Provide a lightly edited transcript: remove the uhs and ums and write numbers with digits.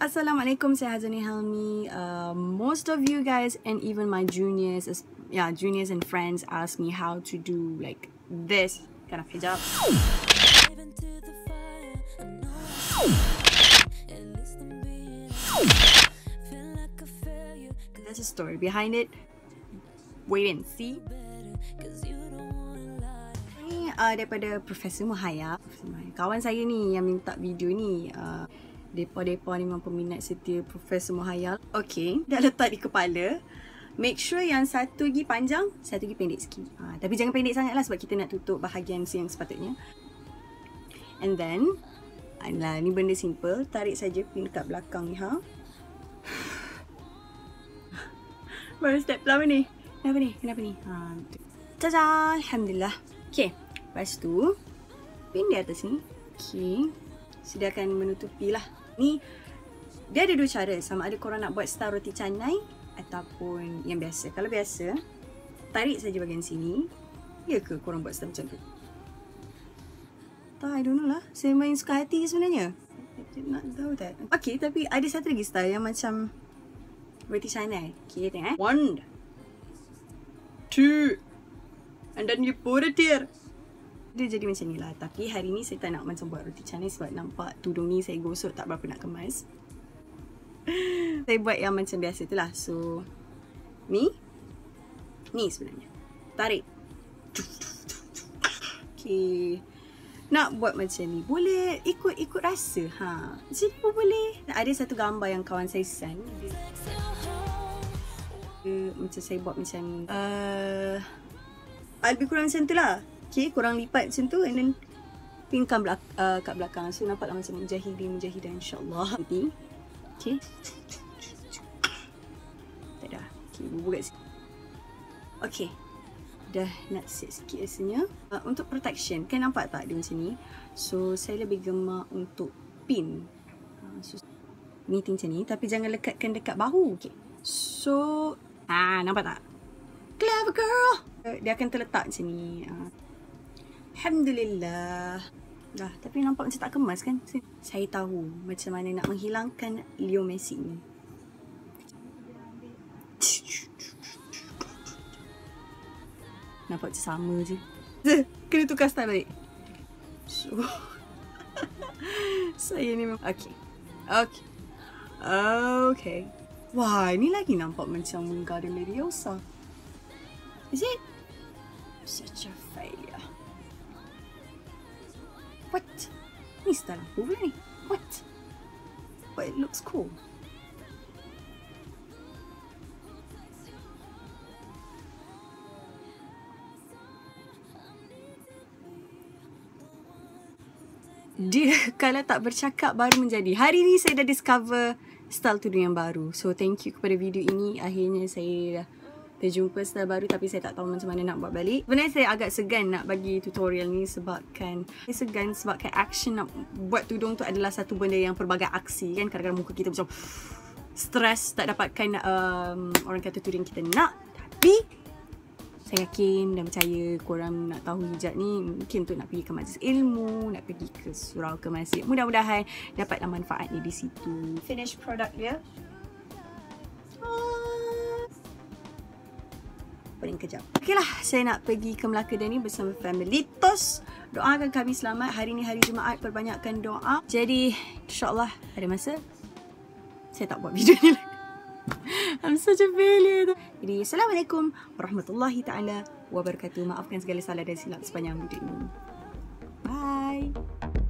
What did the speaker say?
Assalamualaikum, saya Hazwani Helmi. Most of you guys and even my juniors and friends ask me how to do like this kind of hijab. There's a story behind it. Wait and see. Ini daripada Profesor Muhaya. Kawan saya ni yang minta video ni. Depa-depa ni memang peminat setia Profesor Muhayal. Okey, dah letak di kepala. Make sure yang satu gigi panjang, satu gigi pendek sikit. Tapi jangan pendek sangatlah sebab kita nak tutup bahagian yang sepatutnya. And then, alah, ni benda simple. Tarik saja pin kat belakang ni. Baru step lama ni. Kenapa ni? Tada! Alhamdulillah. Okey, lepas tu, pin di atas ni. Okey. Sediakan menutupi lah. Ni dia ada dua cara, sama ada korang nak buat star roti canai ataupun yang biasa. Kalau biasa, tarik saja bahagian sini. Ya ke korang buat star macam tu? Tak, I don't know lah. Saya main suka hati sebenarnya. I did not know that. Okay, tapi ada satu lagi star yang macam roti canai. Okay, tengok 1, 2 and then you put it here. Dia jadi macam ni lah. Tapi hari ni saya tak nak macam buat roti canai sebab nampak tudung ni saya gosok tak berapa nak kemas. Saya buat yang macam biasa tu lah. So Ni sebenarnya. Tarik. Okay. Nak buat macam ni boleh, ikut rasa. Jadi pun boleh. Ada satu gambar yang kawan saya send. Macam saya buat macam ni. Lebih kurang macam tu lah. Okay, korang lipat macam tu and then pinkan kat belakang. So, nampaklah macam mujahidin, insyaAllah. Okay. Tak dah. Okay, bubur kat sini. Okay. Dah nak set sikit rasanya. Untuk protection, kan nampak tak dia macam ni? So, saya lebih gemar untuk pin. So, meeting macam ni. Tapi jangan lekatkan dekat bahu. Okay. So, nampak tak? Clever girl! Dia akan terletak macam ni. Alhamdulillah. Dah, tapi nampak macam tak kemas kan? Saya tahu macam mana nak menghilangkan Leo Messi ni. Nampak macam sama je. Kena tukar style balik. So, saya ni memang... Okay. Wah, ni lagi nampak macam mengada Liriosa. Is it? Such a failure. What? Ni style aku pula ni. What? But it looks cool. Dia kalau tak bercakap baru menjadi. Hari ni saya dah discover style tudung yang baru. So thank you kepada video ini. Akhirnya saya dah terjumpa style baru tapi saya tak tahu macam mana nak buat balik. Sebenarnya saya agak segan nak bagi tutorial ni sebabkan action nak buat tudung tu adalah satu benda yang pelbagai aksi kan. Kadang-kadang muka kita macam stres tak dapatkan orang kata tudung kita nak. Tapi saya yakin dan percaya korang nak tahu hijab ni mungkin untuk nak pergi ke majlis ilmu, nak pergi ke surau, ke masjid. Mudah-mudahan dapatlah manfaat dia di situ. Finish product dia. Paling kejap. Okeylah, saya nak pergi ke Melaka dah ni bersama family. Tos, doakan kami selamat. Hari ni hari Jumaat, perbanyakkan doa. Jadi, insyaAllah ada masa saya tak buat video ni lagi. I'm such a failure. Jadi, Assalamualaikum warahmatullahi ta'ala wabarakatuh. Maafkan segala salah dan silap sepanjang video ini. Bye.